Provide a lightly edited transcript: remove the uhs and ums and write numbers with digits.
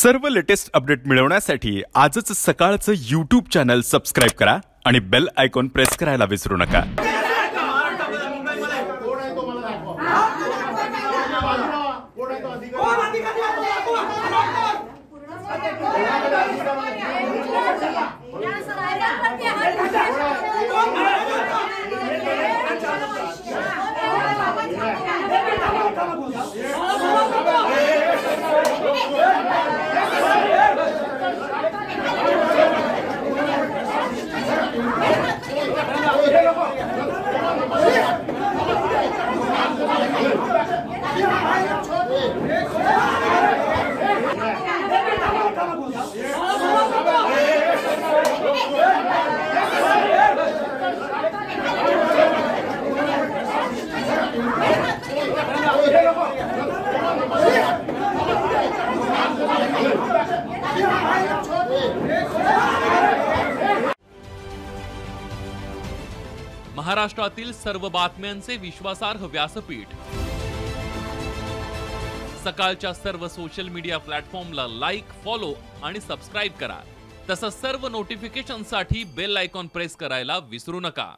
सर्व latest update मिळवण्यासाठी आजच सकाळचं यूट्यूब चॅनल सबस्क्राइब करा आणि बेल आयकॉन प्रेस करायला विसरू नका। महाराष्ट्रातील सर्व बातम्यांचे विश्वासार्ह व्यासपीठ सकाळच्या सर्व सोशल मीडिया प्लॅटफॉर्मला लाईक, फॉलो आणि सबस्क्राइब करा। तसंच सर्व नोटिफिकेशनसाठी बेल आयकॉन प्रेस करायला विसरू नका।